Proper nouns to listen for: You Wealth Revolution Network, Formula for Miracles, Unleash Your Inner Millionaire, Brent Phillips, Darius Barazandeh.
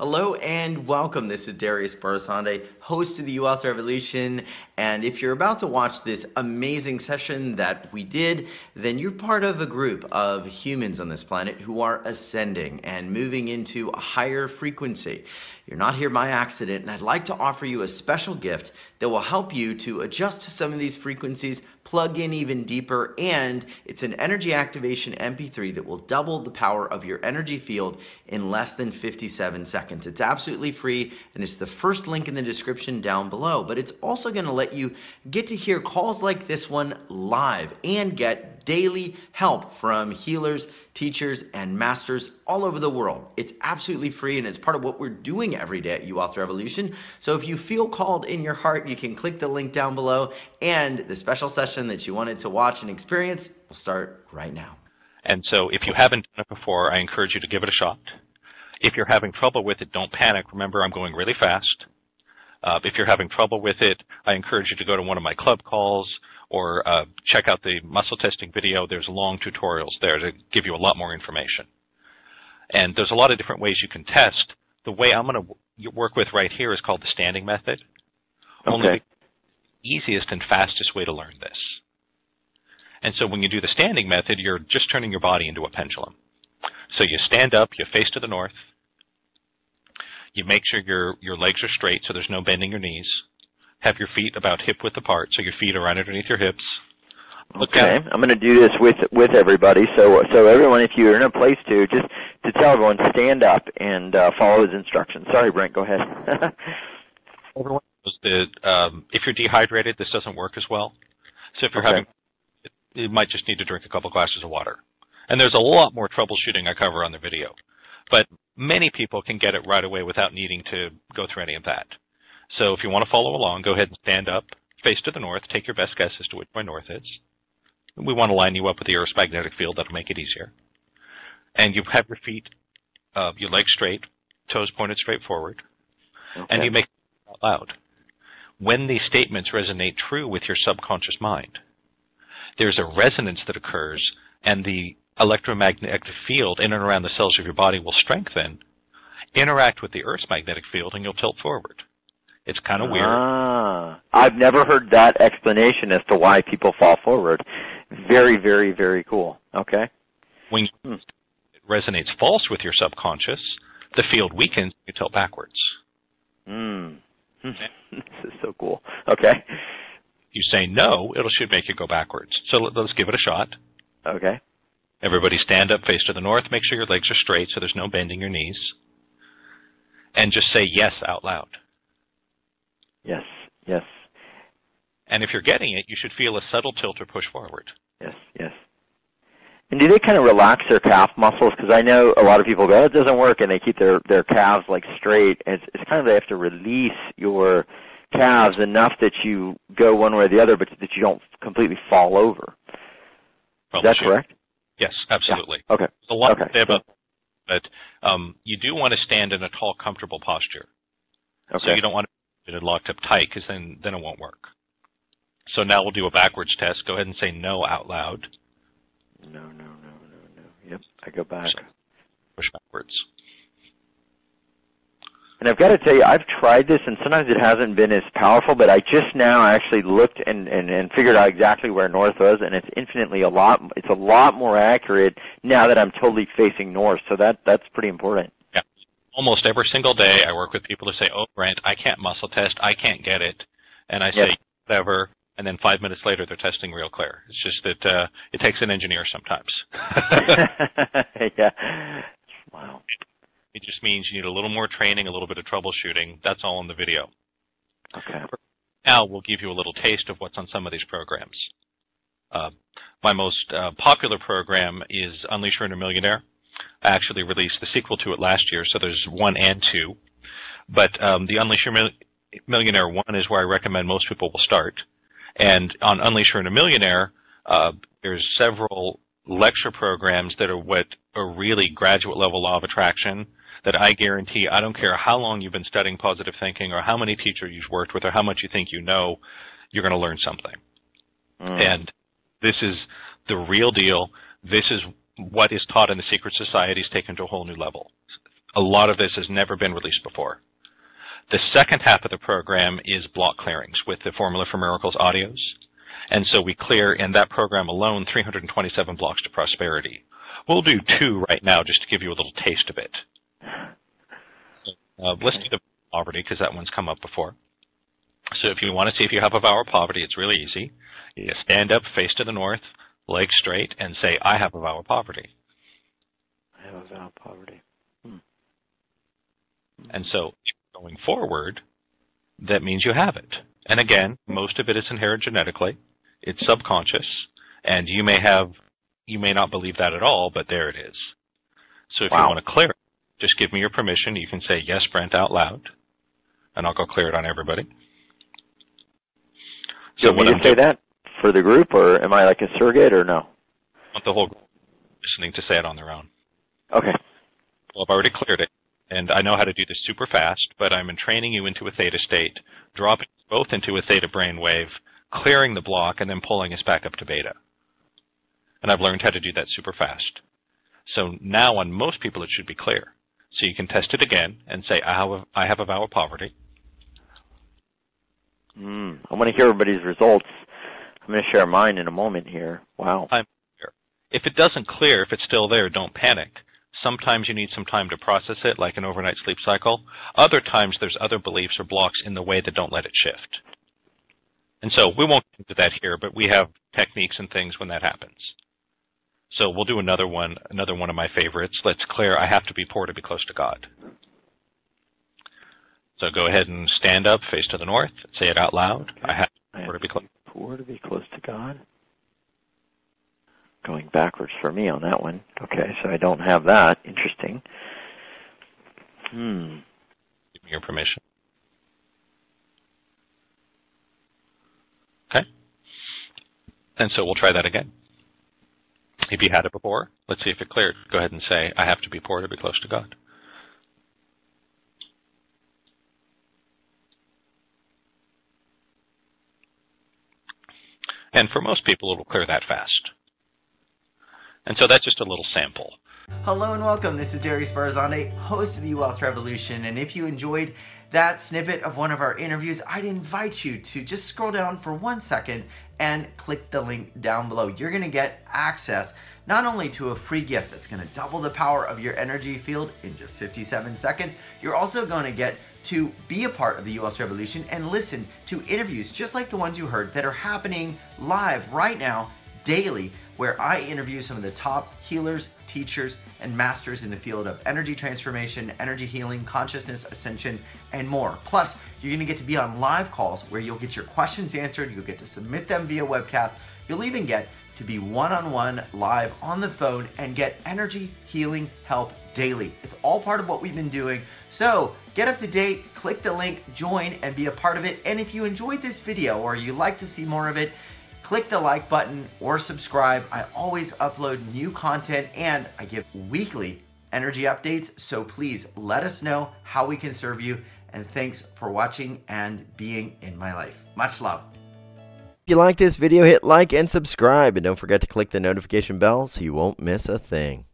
Hello and welcome. This is Darius Barazandeh, host of the You Wealth Revolution. And if you're about to watch this amazing session that we did, then you're part of a group of humans on this planet who are ascending and moving into a higher frequency. You're not here by accident, and I'd like to offer you a special gift that will help you to adjust to some of these frequencies, plug in even deeper, and it's an energy activation MP3 that will double the power of your energy field in less than 57 seconds. It's absolutely free, and it's the first link in the description down below, but it's also going to let you get to hear calls like this one live and get daily help from healers, teachers, and masters all over the world. It's absolutely free, and it's part of what we're doing every day at You Wealth Revolution. So if you feel called in your heart, you can click the link down below, and the special session that you wanted to watch and experience will start right now. And so if you haven't done it before, I encourage you to give it a shot. If you're having trouble with it, don't panic. Remember, I'm going really fast. If you're having trouble with it, I encourage you to go to one of my club calls, or check out the muscle testing video. There's long tutorials there to give you a lot more information. And there's a lot of different ways you can test. The way I'm going to work with right here is called the standing method. Okay. Only the easiest and fastest way to learn this. And so when you do the standing method, you're just turning your body into a pendulum. So you stand up, you face to the north. You make sure your legs are straight so there's no bending your knees. Have your feet about hip-width apart, so your feet are right underneath your hips. Look okay, down. I'm going to do this with everybody. So everyone, if you're in a place to, just to tell everyone, stand up and follow his instructions. Sorry, Brent, go ahead. Everyone knows that if you're dehydrated, this doesn't work as well. So if you're okay, you might just need to drink a couple glasses of water. And there's a lot more troubleshooting I cover on the video. But many people can get it right away without needing to go through any of that. So if you want to follow along, go ahead and stand up, face to the north, take your best guess as to which way north is. We want to line you up with the Earth's magnetic field. That'll make it easier. And you have your feet, your legs straight, toes pointed straight forward, okay, and you make it out loud. When these statements resonate true with your subconscious mind, there's a resonance that occurs, and the electromagnetic field in and around the cells of your body will strengthen, interact with the Earth's magnetic field, and you'll tilt forward. It's kind of weird. Ah, I've never heard that explanation as to why people fall forward. Very, very, very cool. Okay. When it resonates false with your subconscious, the field weakens, you tilt backwards. Mm. This is so cool. Okay. You say no, it should make you go backwards. So let's give it a shot. Okay. Everybody stand up, face to the north. Make sure your legs are straight so there's no bending your knees. And just say yes out loud. Yes, yes. And if you're getting it, you should feel a subtle tilt or push forward. Yes, yes. And do they kind of relax their calf muscles? Because I know a lot of people go, oh, it doesn't work, and they keep their calves like straight. And it's kind of they have to release your calves enough that you go one way or the other, but that you don't completely fall over. Is that correct? Yes, absolutely. Yeah. Okay. There's a lot okay, about that, but you do want to stand in a tall, comfortable posture. Okay. So you don't want to it locked up tight, because then it won't work. So now we'll do a backwards test. Go ahead and say no out loud. No, no, no, no, no. Yep, I go back. Push backwards. And I've got to tell you, I've tried this, and sometimes it hasn't been as powerful, but I just now actually looked and figured out exactly where north was, and it's infinitely a lot more accurate now that I'm totally facing north, so that's pretty important. Almost every single day I work with people who say, oh, Brent, I can't muscle test. I can't get it. And I say, whatever. And then 5 minutes later, they're testing real clear. It's just that it takes an engineer sometimes. Yeah. Wow. It just means you need a little more training, a little bit of troubleshooting. That's all in the video. Okay. Now we'll give you a little taste of what's on some of these programs. My most popular program is Unleash Your Inner Millionaire. I actually released the sequel to it last year, so there's 1 and 2. But the Unleash Your Millionaire 1 is where I recommend most people will start. And on Unleash Your Inner Millionaire, there's several lecture programs that are what are really graduate level law of attraction that I guarantee, I don't care how long you've been studying positive thinking or how many teachers you've worked with or how much you think you know, you're going to learn something. Mm. And this is the real deal. This is what is taught in the secret society is taken to a whole new level. A lot of this has never been released before. The second half of the program is block clearings with the Formula for Miracles audios. And so we clear in that program alone 327 blocks to prosperity. We'll do 2 right now just to give you a little taste of it. Let's do the poverty because that one's come up before. So if you want to see if you have a vow of poverty, it's really easy. You stand up, face to the north, legs straight, and say, I have a vow of poverty. I have a vow of poverty. Hmm. And so going forward, that means you have it. And again, most of it is inherited genetically. It's subconscious. And you may not believe that at all, but there it is. So if you want to clear it, just give me your permission. You can say, yes, Brent, out loud. And I'll go clear it on everybody. So when you say that for the group, or am I like a surrogate, or no? I want the whole group listening to say it on their own. Okay. Well, I've already cleared it, and I know how to do this super fast, but I'm training you into a theta state, dropping both into a theta brainwave, clearing the block, and then pulling us back up to beta. And I've learned how to do that super fast. So now on most people it should be clear. So you can test it again and say, I have a vow of poverty. I want to hear everybody's results. I'm going to share mine in a moment here. Wow. If it doesn't clear, if it's still there, don't panic. Sometimes you need some time to process it, like an overnight sleep cycle. Other times there's other beliefs or blocks in the way that don't let it shift. And so we won't get into that here, but we have techniques and things when that happens. So we'll do another one of my favorites. Let's clear, I have to be poor to be close to God. So go ahead and stand up, face to the north, say it out loud. Okay. I have to be poor to be close. Poor to be close to God. Going backwards for me on that one. Okay, so I don't have that. Interesting. Give me your permission. Okay. And so we'll try that again. If you had it before, let's see if it cleared. Go ahead and say, I have to be poor to be close to God. And for most people, it will clear that fast. And so that's just a little sample. Hello and welcome. This is Darius Barazandeh, host of the You Wealth Revolution. And if you enjoyed that snippet of one of our interviews, I'd invite you to just scroll down for 1 second and click the link down below. You're going to get access not only to a free gift that's going to double the power of your energy field in just 57 seconds, you're also going to get to be a part of the You Wealth Revolution and listen to interviews just like the ones you heard that are happening live right now, daily, where I interview some of the top healers, teachers, and masters in the field of energy transformation, energy healing, consciousness ascension, and more. Plus, you're going to get to be on live calls where you'll get your questions answered, you'll get to submit them via webcast, you'll even get to be one-on-one live on the phone and get energy healing help daily. It's all part of what we've been doing. So get up to date, click the link, join, and be a part of it. And if you enjoyed this video or you'd like to see more of it, click the like button or subscribe. I always upload new content and I give weekly energy updates. So please let us know how we can serve you. And thanks for watching and being in my life. Much love. If you like this video, hit like and subscribe. And don't forget to click the notification bell so you won't miss a thing.